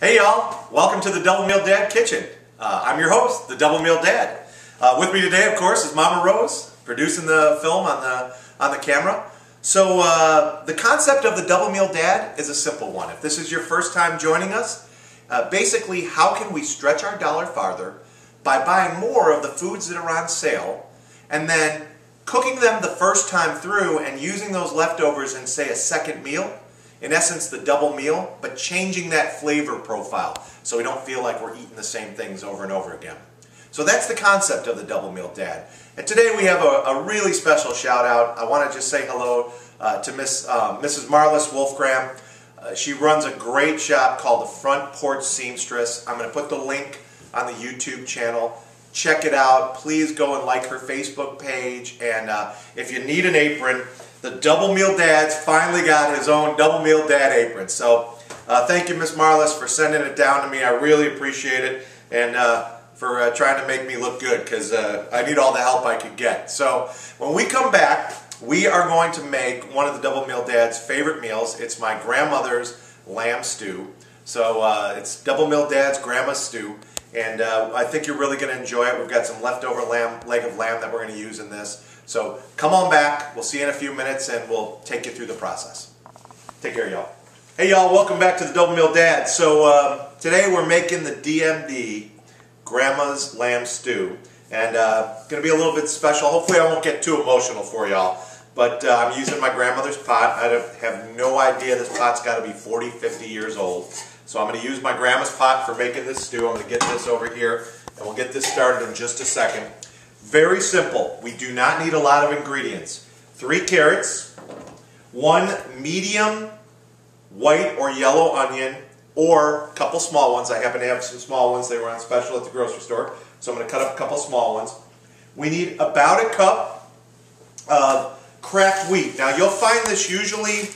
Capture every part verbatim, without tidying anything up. Hey y'all, welcome to the Double Meal Dad Kitchen. Uh, I'm your host, the Double Meal Dad. Uh, with me today, of course, is Mama Rose, producing the film on the, on the camera. So uh, the concept of the Double Meal Dad is a simple one. If this is your first time joining us, uh, basically how can we stretch our dollar farther by buying more of the foods that are on sale and then cooking them the first time through and using those leftovers in, say, a second meal. In essence, the double meal, but changing that flavor profile so we don't feel like we're eating the same things over and over again. So that's the concept of the Double Meal Dad. And today we have a, a really special shout out. I want to just say hello uh, to Miss, uh, Missus Marlys Wolfgram. Uh, she runs a great shop called the Front Porch Seamstress. I'm going to put the link on the YouTube channel. Check it out. Please go and like her Facebook page. And uh, if you need an apron, the Double Meal Dad's finally got his own Double Meal Dad apron. So uh, thank you, Miss Marlys, for sending it down to me. I really appreciate it, and uh, for uh, trying to make me look good, because uh, I need all the help I could get. So when we come back, we are going to make one of the Double Meal Dad's favorite meals. It's my grandmother's lamb stew. So uh, it's Double Meal Dad's grandma stew, and uh, I think you're really going to enjoy it. We've got some leftover lamb, leg of lamb that we're going to use in this. So come on back, we'll see you in a few minutes and we'll take you through the process. Take care, y'all. Hey y'all, welcome back to the Double Meal Dad. So uh, today we're making the D M D Grandma's Lamb Stew. And uh, it's going to be a little bit special. Hopefully I won't get too emotional for y'all. But uh, I'm using my grandmother's pot. I have no idea, this pot's got to be forty, fifty years old. So I'm going to use my grandma's pot for making this stew. I'm going to get this over here and we'll get this started in just a second. Very simple. We do not need a lot of ingredients. Three carrots, one medium white or yellow onion, or a couple small ones. I happen to have some small ones. They were on special at the grocery store, so I'm going to cut up a couple small ones. We need about a cup of cracked wheat. Now you'll find this usually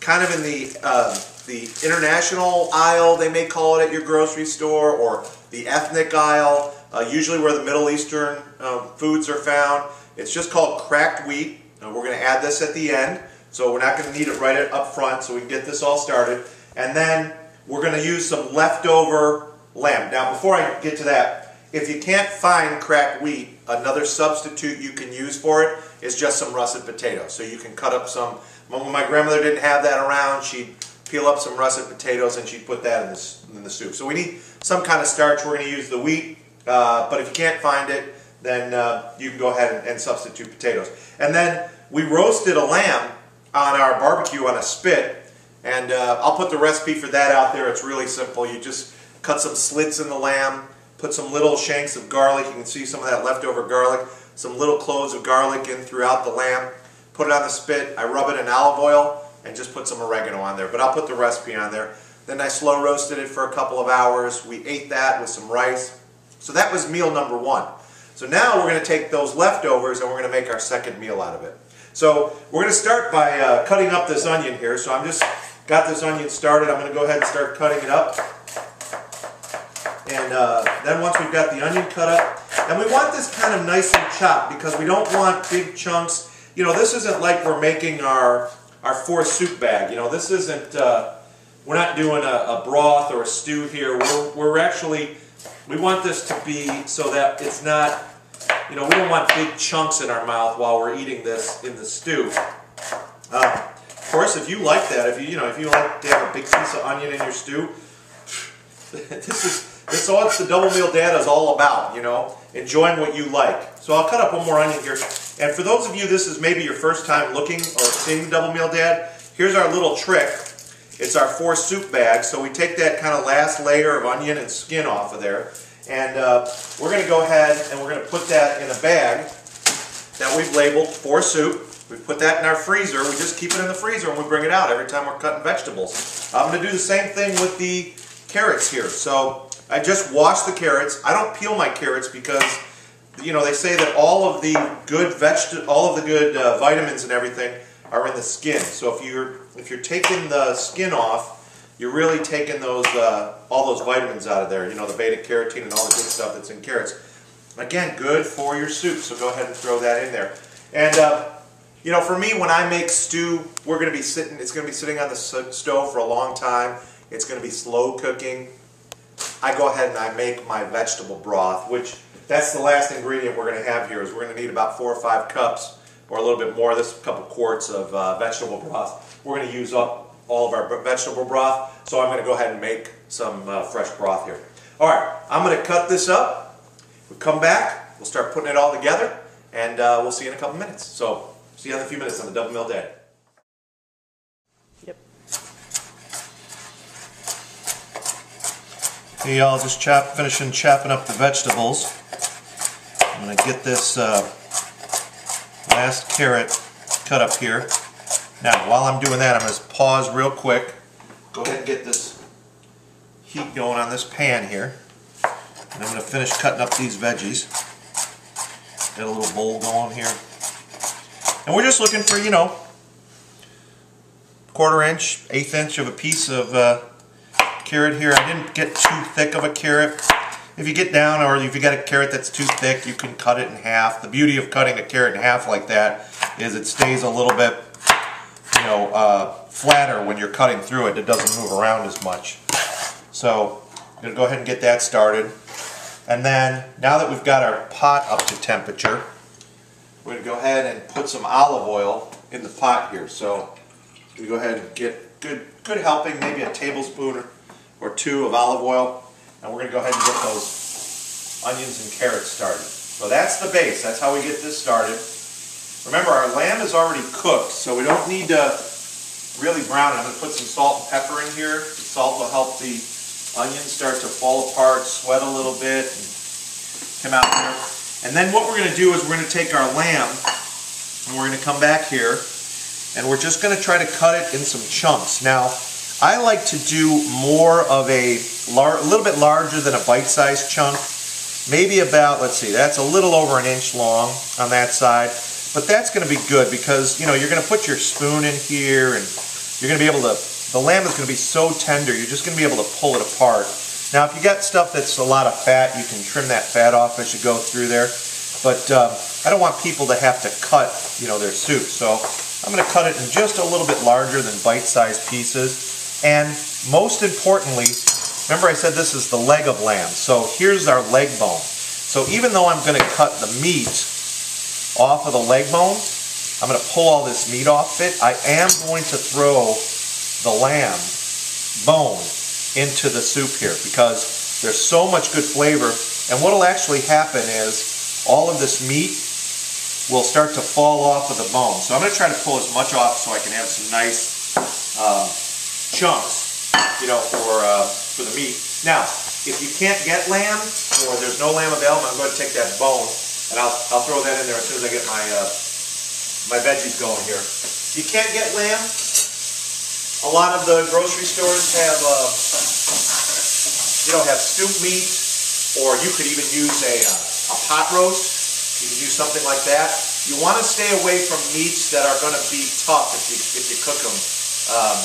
kind of in the uh, the international aisle, they may call it, at your grocery store, or the ethnic aisle. Uh, usually where the Middle Eastern uh, foods are found. It's just called cracked wheat. Now we're going to add this at the end, so we're not going to need it right up front, so we can get this all started. And then we're going to use some leftover lamb. Now before I get to that, if you can't find cracked wheat, another substitute you can use for it is just some russet potatoes. So you can cut up some. When my grandmother didn't have that around, she'd peel up some russet potatoes and she'd put that in the, in the soup. So we need some kind of starch. We're going to use the wheat. Uh, but if you can't find it, then uh, you can go ahead and, and substitute potatoes. And then we roasted a lamb on our barbecue on a spit, and uh, I'll put the recipe for that out there. It's really simple. You just cut some slits in the lamb, put some little shanks of garlic. You can see some of that leftover garlic, some little cloves of garlic in throughout the lamb. Put it on the spit. I rub it in olive oil and just put some oregano on there. But I'll put the recipe on there. Then I slow roasted it for a couple of hours. We ate that with some rice. So that was meal number one. So now we're going to take those leftovers and we're going to make our second meal out of it. So we're going to start by uh, cutting up this onion here. So I'm just got this onion started. I'm going to go ahead and start cutting it up. And uh, then once we've got the onion cut up, and we want this kind of nicely chopped because we don't want big chunks. You know, this isn't like we're making our our fourth soup bag. You know, this isn't. Uh, we're not doing a, a broth or a stew here. We're we're actually. We want this to be so that it's not, you know, we don't want big chunks in our mouth while we're eating this in the stew. Uh, of course, if you like that, if you, you know, if you like to have a big piece of onion in your stew, this is, this is what the Double Meal Dad is all about, you know, enjoying what you like. So I'll cut up one more onion here. And for those of you, this is maybe your first time looking or seeing the Double Meal Dad, here's our little trick. It's our four soup bag, so we take that kind of last layer of onion and skin off of there, and uh, we're going to go ahead and we're going to put that in a bag that we've labeled for soup. We put that in our freezer. We just keep it in the freezer and we bring it out every time we're cutting vegetables. I'm going to do the same thing with the carrots here. So I just wash the carrots. I don't peel my carrots because, you know, they say that all of the good vegeta- all of the good uh, vitamins and everything are in the skin. So if you're if you're taking the skin off, you're really taking those uh, all those vitamins out of there. You know, the beta carotene and all the good stuff that's in carrots. Again, good for your soup. So go ahead and throw that in there. And uh, you know, for me, when I make stew, we're going to be sitting. It's going to be sitting on the stove for a long time. It's going to be slow cooking. I go ahead and I make my vegetable broth, which that's the last ingredient we're going to have here. Is we're going to need about four or five cups or a little bit more. This is a couple quarts of uh, vegetable broth. We're going to use up all of our vegetable broth, so I'm going to go ahead and make some uh, fresh broth here. All right, I'm going to cut this up. We'll come back. We'll start putting it all together, and uh, we'll see you in a couple minutes. So see you in a few minutes on the Double Meal Dad. Hey y'all, just chop, finishing chopping up the vegetables. I'm going to get this uh, last carrot cut up here. Now, while I'm doing that, I'm going to pause real quick. Go ahead and get this heat going on this pan here. And I'm going to finish cutting up these veggies. Get a little bowl going here. And we're just looking for, you know, quarter inch, eighth inch of a piece of uh, carrot here. I didn't get too thick of a carrot. If you get down, or if you got a carrot that's too thick, you can cut it in half. The beauty of cutting a carrot in half like that is it stays a little bit, you know, uh, flatter when you're cutting through it. It doesn't move around as much. So I'm going to go ahead and get that started. And then now that we've got our pot up to temperature, we're going to go ahead and put some olive oil in the pot here. So we go ahead and get good, good helping, maybe a tablespoon or or two of olive oil, and we're going to go ahead and get those onions and carrots started. So that's the base. That's how we get this started. Remember, our lamb is already cooked, so we don't need to really brown it. I'm going to put some salt and pepper in here. The salt will help the onions start to fall apart, sweat a little bit, and come out here. And then what we're going to do is we're going to take our lamb, and we're going to come back here, and we're just going to try to cut it in some chunks. Now, I like to do more of a, lar a little bit larger than a bite-sized chunk. Maybe about, let's see, that's a little over an inch long on that side. But that's going to be good because, you know, you're going to put your spoon in here and you're going to be able to, the lamb is going to be so tender, you're just going to be able to pull it apart. Now, if you got stuff that's a lot of fat, you can trim that fat off as you go through there. But um, I don't want people to have to cut, you know, their soup. So I'm going to cut it in just a little bit larger than bite-sized pieces. And most importantly, remember I said this is the leg of lamb, so here's our leg bone. So even though I'm going to cut the meat off of the leg bone, I'm going to pull all this meat off it, I am going to throw the lamb bone into the soup here because there's so much good flavor. And what will actually happen is all of this meat will start to fall off of the bone. So I'm going to try to pull as much off so I can have some nice um, chunks, you know, for uh, for the meat. Now, if you can't get lamb or there's no lamb available, I'm going to take that bone and I'll I'll throw that in there as soon as I get my uh, my veggies going here. If you can't get lamb, a lot of the grocery stores have uh, you know have stoop meat, or you could even use a uh, a pot roast. You can use something like that. You want to stay away from meats that are going to be tough if you if you cook them. Um,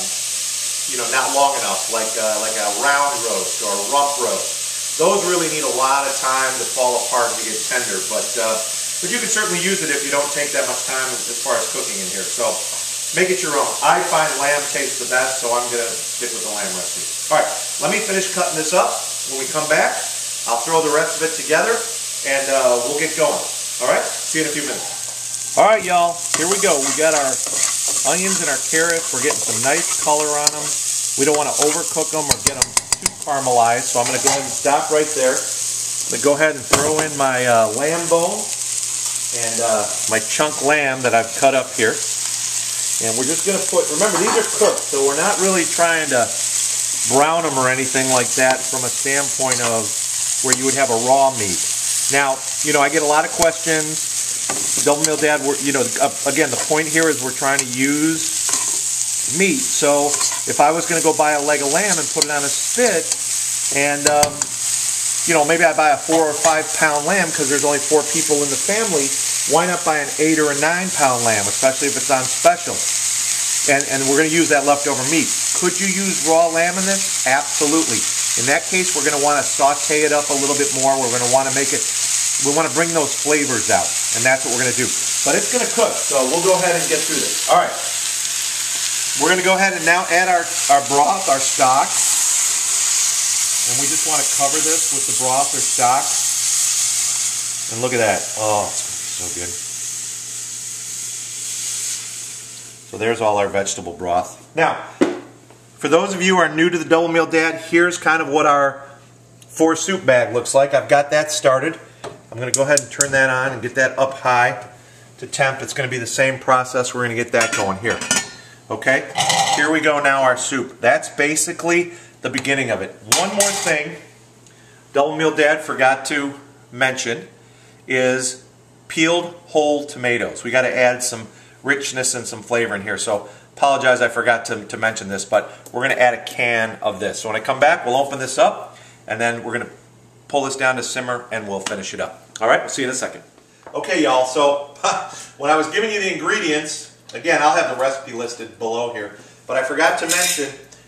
you know, not long enough, like a, like a round roast or a rump roast. Those really need a lot of time to fall apart and to get tender, but uh, but you can certainly use it if you don't take that much time as far as cooking in here. So make it your own. I find lamb tastes the best, so I'm going to stick with the lamb recipe. All right, let me finish cutting this up. When we come back, I'll throw the rest of it together, and uh, we'll get going. All right, see you in a few minutes. All right, y'all, here we go. We got our onions and our carrots. We're getting some nice color on them. We don't want to overcook them or get them too caramelized, so I'm going to go ahead and stop right there. I'm going to go ahead and throw in my uh, lamb bone and uh, my chunk lamb that I've cut up here. And we're just going to put, remember these are cooked, so we're not really trying to brown them or anything like that from a standpoint of where you would have a raw meat. Now, you know, I get a lot of questions. Double Meal Dad, we're, you know, again, the point here is we're trying to use meat. So if I was going to go buy a leg of lamb and put it on a spit, and, um, you know, maybe I buy a four or five pound lamb because there's only four people in the family, why not buy an eight or a nine pound lamb, especially if it's on special? And, and we're going to use that leftover meat. Could you use raw lamb in this? Absolutely. In that case, we're going to want to saute it up a little bit more. We're going to want to make it, we want to bring those flavors out, and that's what we're going to do. But it's going to cook, so we'll go ahead and get through this. All right. We're going to go ahead and now add our, our broth, our stock. And we just want to cover this with the broth or stock. And look at that. Oh, it's so good. So there's all our vegetable broth. Now, for those of you who are new to the Double Meal Dad, here's kind of what our four soup bag looks like. I've got that started. I'm going to go ahead and turn that on and get that up high to temp. It's going to be the same process. We're going to get that going here. Okay, here we go now, our soup. That's basically the beginning of it. One more thing Double Meal Dad forgot to mention is peeled whole tomatoes. We got to add some richness and some flavor in here. So apologize, I forgot to, to mention this, but we're going to add a can of this. So when I come back, we'll open this up, and then we're going to pull this down to simmer, and we'll finish it up. All right, we'll see you in a second. Okay, y'all, so when I was giving you the ingredients, again, I'll have the recipe listed below here, but I forgot to mention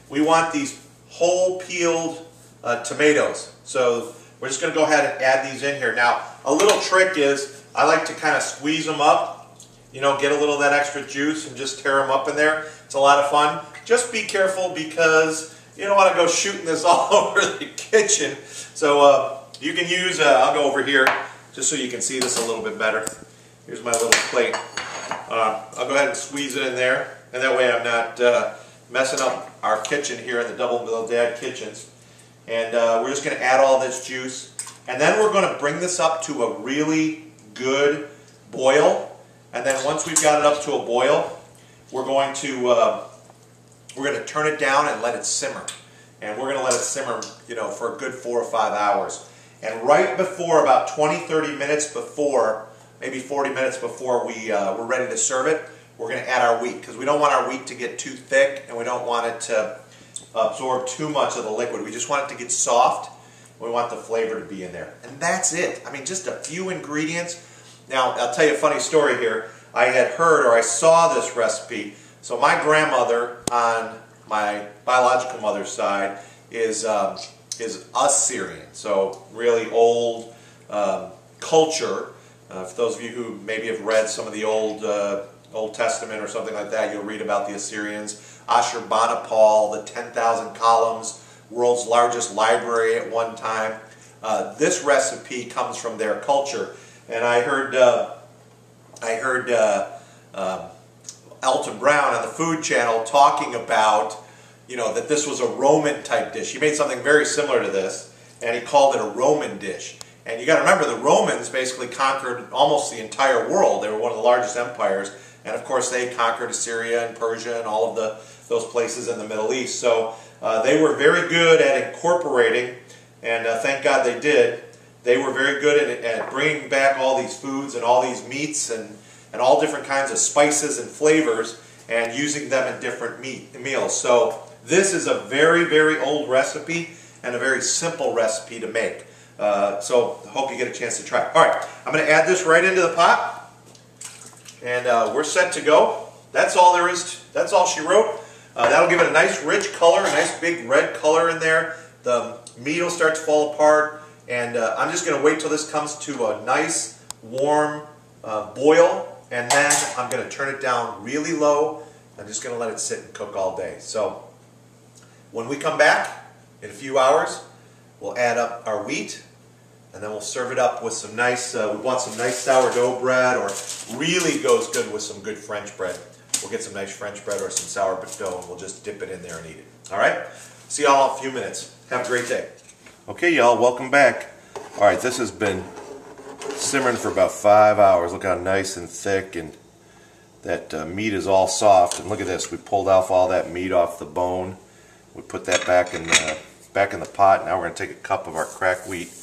we want these whole peeled uh, tomatoes. So we're just going to go ahead and add these in here. Now, a little trick is I like to kind of squeeze them up, you know, get a little of that extra juice and just tear them up in there. It's a lot of fun. Just be careful because you don't want to go shooting this all over the kitchen. So uh, you can use, uh, I'll go over here just so you can see this a little bit better. Here's my little plate. Uh, I'll go ahead and squeeze it in there, and that way I'm not uh, messing up our kitchen here in the Double Meal Dad kitchens. And uh, we're just going to add all this juice, and then we're going to bring this up to a really good boil. And then once we've got it up to a boil, we're going to uh, we're going to turn it down and let it simmer. And we're going to let it simmer, you know, for a good four or five hours. And right before, about twenty, thirty minutes before, maybe forty minutes before we uh, we're ready to serve it, we're going to add our wheat, because we don't want our wheat to get too thick, and we don't want it to absorb too much of the liquid. We just want it to get soft. We want the flavor to be in there. And that's it. I mean, just a few ingredients. Now, I'll tell you a funny story here. I had heard, or I saw this recipe. So my grandmother on my biological mother's side is um, is Assyrian. So really old um, culture. Uh, for those of you who maybe have read some of the old uh, Old Testament or something like that, you'll read about the Assyrians. Ashurbanipal, the ten thousand columns, world's largest library at one time. Uh, this recipe comes from their culture. And I heard uh, I heard uh, uh, Alton Brown on the Food Channel talking about, you know, that this was a Roman type dish. He made something very similar to this, and he called it a Roman dish. And you got to remember, the Romans basically conquered almost the entire world. They were one of the largest empires. And of course, they conquered Assyria and Persia and all of the those places in the Middle East. So uh, they were very good at incorporating, and uh, thank God they did. They were very good at, at bringing back all these foods and all these meats and, and all different kinds of spices and flavors, and using them in different meat, meals. So this is a very, very old recipe and a very simple recipe to make. Uh, so I hope you get a chance to try it. All right, I'm going to add this right into the pot. And uh, we're set to go. That's all there is. That's all she wrote. Uh, that'll give it a nice rich color, a nice big red color in there. The meat will start to fall apart. And uh, I'm just going to wait till this comes to a nice, warm uh, boil. And then I'm going to turn it down really low. I'm just going to let it sit and cook all day. So when we come back in a few hours, we'll add up our wheat. And then we'll serve it up with some nice, uh, we want some nice sourdough bread, or really goes good with some good French bread. We'll get some nice French bread or some sourdough, and we'll just dip it in there and eat it. All right? See y'all in a few minutes. Have a great day. Okay, y'all, welcome back. All right, this has been simmering for about five hours. Look how nice and thick, and that uh, meat is all soft. And look at this. We pulled off all that meat off the bone. We put that back in the, back in the pot. Now we're going to take a cup of our cracked wheat.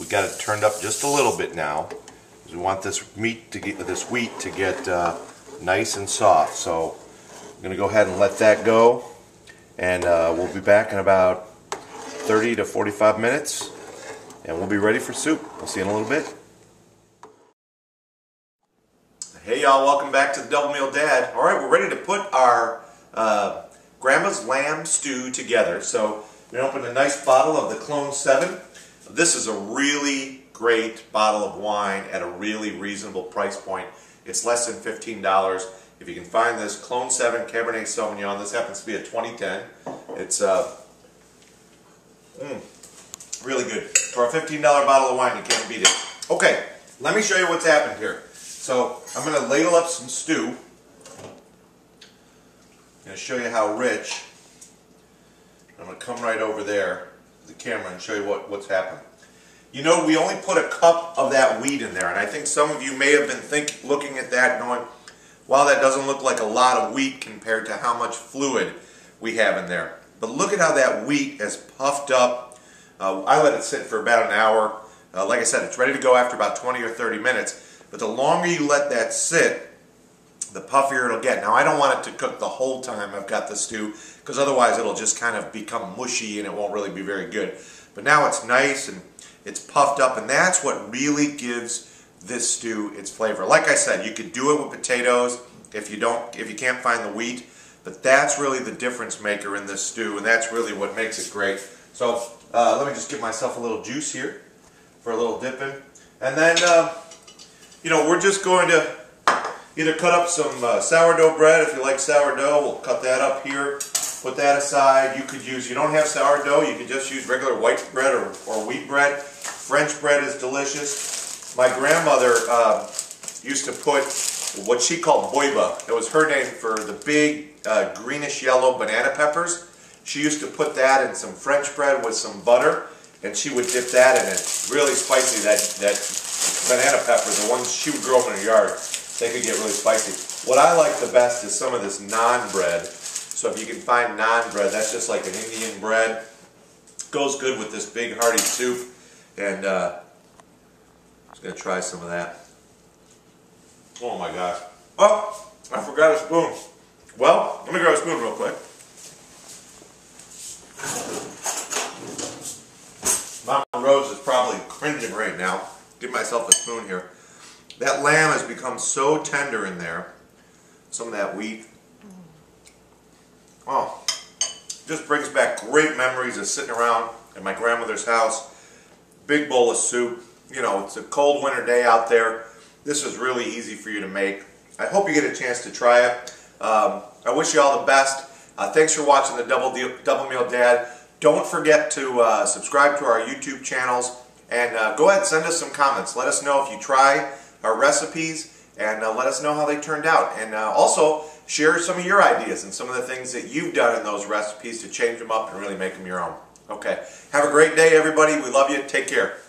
We got it turned up just a little bit now, because we want this meat to get this wheat to get uh, nice and soft. So I'm going to go ahead and let that go, and uh, we'll be back in about thirty to forty-five minutes, and we'll be ready for soup. We'll see you in a little bit. Hey y'all, welcome back to the Double Meal Dad. All right, we're ready to put our uh, grandma's lamb stew together. So we opened a nice bottle of the Clone seven. This is a really great bottle of wine at a really reasonable price point. It's less than fifteen dollars. If you can find this, Clone seven Cabernet Sauvignon. This happens to be a twenty ten. It's, uh, mm, Really good. For a fifteen dollar bottle of wine, you can't beat it. Okay, let me show you what's happened here. So I'm going to ladle up some stew. I'm going to show you how rich. I'm going to come right over there to the camera and show you what, what's happened. You know, we only put a cup of that wheat in there, and I think some of you may have been think, looking at that going, wow, that doesn't look like a lot of wheat compared to how much fluid we have in there. But look at how that wheat has puffed up. Uh, I let it sit for about an hour. Uh, like I said, it's ready to go after about twenty or thirty minutes. But the longer you let that sit, the puffier it'll get. Now, I don't want it to cook the whole time I've got the stew, because otherwise it'll just kind of become mushy and it won't really be very good. But now it's nice and it's puffed up, and that's what really gives this stew its flavor. Like I said, you could do it with potatoes if you don't, if you can't find the wheat, but that's really the difference maker in this stew, and that's really what makes it great. So uh, let me just give myself a little juice here for a little dipping, and then uh, you know, we're just going to either cut up some uh, sourdough bread. If you like sourdough, we'll cut that up here. Put that aside. You could use, you don't have sourdough, you could just use regular white bread or, or wheat bread. French bread is delicious. My grandmother uh, used to put what she called boiba. It was her name for the big uh, greenish-yellow banana peppers. She used to put that in some French bread with some butter, and she would dip that in it. Really spicy, that, that banana pepper, the ones she would grow in her yard. They could get really spicy. What I like the best is some of this naan bread. So if you can find naan bread, that's just like an Indian bread. Goes good with this big hearty soup. And uh, I'm just going to try some of that. Oh my gosh. Oh, I forgot a spoon. Well, let me grab a spoon real quick. Mama Rose is probably cringing right now. Give myself a spoon here. That lamb has become so tender in there. Some of that wheat. Oh, just brings back great memories of sitting around at my grandmother's house. Big bowl of soup. You know, it's a cold winter day out there. This is really easy for you to make. I hope you get a chance to try it. Um, I wish you all the best. Uh, thanks for watching the Double, Deal, Double Meal Dad. Don't forget to uh, subscribe to our YouTube channels. And uh, go ahead and send us some comments. Let us know if you try our recipes. And uh, let us know how they turned out. And uh, also, share some of your ideas and some of the things that you've done in those recipes to change them up and really make them your own. Okay. Have a great day, everybody. We love you. Take care.